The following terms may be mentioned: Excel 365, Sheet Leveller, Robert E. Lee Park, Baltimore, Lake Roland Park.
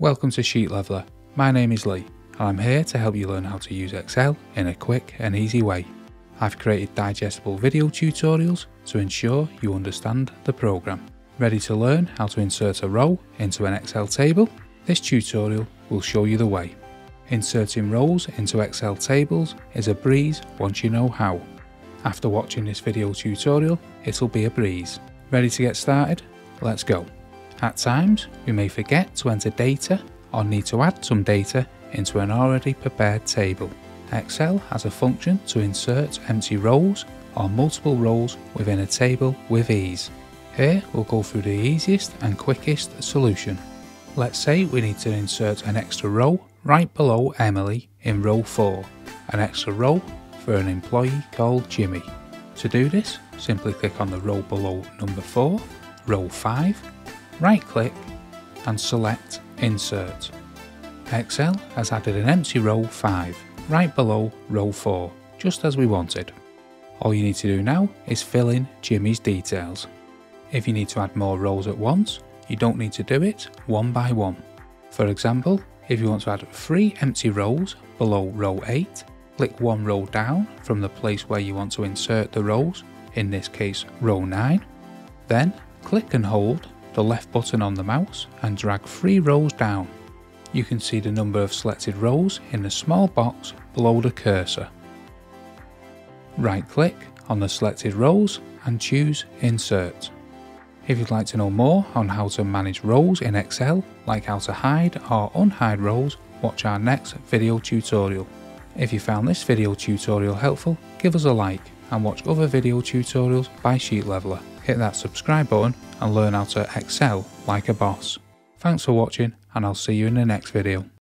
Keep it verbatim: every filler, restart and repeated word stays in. Welcome to Sheet Leveller. My name is Lee, and I'm here to help you learn how to use Excel in a quick and easy way. I've created digestible video tutorials to ensure you understand the program. Ready to learn how to insert a row into an Excel table? This tutorial will show you the way. Inserting rows into Excel tables is a breeze once you know how. After watching this video tutorial, it'll be a breeze. Ready to get started? Let's go. At times, we may forget to enter data or need to add some data into an already prepared table. Excel has a function to insert empty rows or multiple rows within a table with ease. Here we'll go through the easiest and quickest solution. Let's say we need to insert an extra row right below Emily in row four, an extra row for an employee called Jimmy. To do this, simply click on the row below number four, row five, right click and select Insert. Excel has added an empty row five. Right below row four, just as we wanted. All you need to do now is fill in Jimmy's details. If you need to add more rows at once, you don't need to do it one by one. For example, if you want to add three empty rows below row eight, click one row down from the place where you want to insert the rows, in this case row nine, then click and hold the left button on the mouse and drag three rows down. You can see the number of selected rows in the small box below the cursor. Right click on the selected rows and choose Insert. If you'd like to know more on how to manage rows in Excel, like how to hide or unhide rows, watch our next video tutorial. If you found this video tutorial helpful, give us a like and watch other video tutorials by Sheet Leveller. Hit that subscribe button and learn how to excel like a boss. Thanks for watching, and I'll see you in the next video.